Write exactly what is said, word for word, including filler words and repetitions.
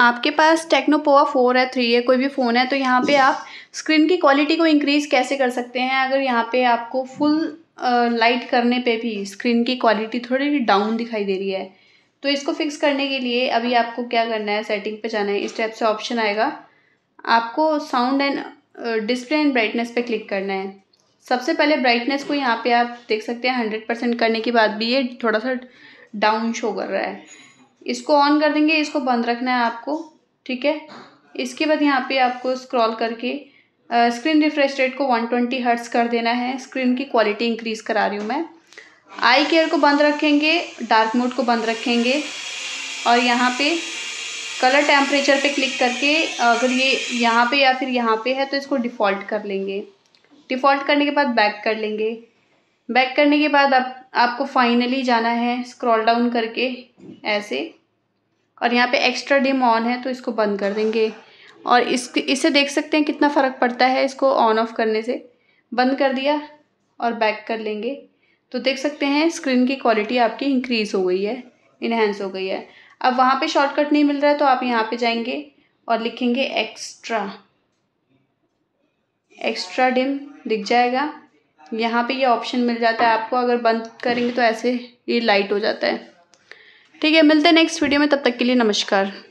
आपके पास Tecno Pova four है, थ्री है, कोई भी फ़ोन है, तो यहाँ पे आप स्क्रीन की क्वालिटी को इंक्रीज़ कैसे कर सकते हैं। अगर यहाँ पे आपको फुल लाइट करने पे भी स्क्रीन की क्वालिटी थोड़ी डाउन दिखाई दे रही है, तो इसको फिक्स करने के लिए अभी आपको क्या करना है, सेटिंग पे जाना है। इस टाइप से ऑप्शन आएगा, आपको sound and display and brightness पर क्लिक करना है। सबसे पहले ब्राइटनेस को यहाँ पर आप देख सकते हैं हंड्रेड परसेंट करने के बाद भी ये थोड़ा सा डाउन शो कर रहा है। इसको ऑन कर देंगे, इसको बंद रखना है आपको, ठीक है। इसके बाद यहाँ पे आपको स्क्रॉल करके स्क्रीन रिफ्रेश रेट को वन ट्वेंटी हर्ट्ज़ कर देना है। स्क्रीन की क्वालिटी इंक्रीज़ करा रही हूँ मैं। आई केयर को बंद रखेंगे, डार्क मोड को बंद रखेंगे, और यहाँ पे कलर टेम्परेचर पे क्लिक करके अगर ये यहाँ पे या फिर यहाँ पे है तो इसको डिफ़ॉल्ट कर लेंगे। डिफ़ॉल्ट करने के बाद बैक कर लेंगे। बैक करने के बाद आप आपको फाइनली जाना है स्क्रॉल डाउन करके ऐसे, और यहाँ पे एक्स्ट्रा डिम ऑन है तो इसको बंद कर देंगे। और इस इसे देख सकते हैं कितना फ़र्क पड़ता है इसको ऑन ऑफ करने से। बंद कर दिया और बैक कर लेंगे तो देख सकते हैं स्क्रीन की क्वालिटी आपकी इंक्रीज़ हो गई है, इन्हेंस हो गई है। अब वहाँ पे शॉर्टकट नहीं मिल रहा है तो आप यहाँ पे जाएंगे और लिखेंगे एक्स्ट्रा, एक्स्ट्रा डिम दिख जाएगा। यहाँ पे ये ऑप्शन मिल जाता है आपको, अगर बंद करेंगे तो ऐसे ये लाइट हो जाता है। ठीक है, मिलते हैं नेक्स्ट वीडियो में, तब तक के लिए नमस्कार।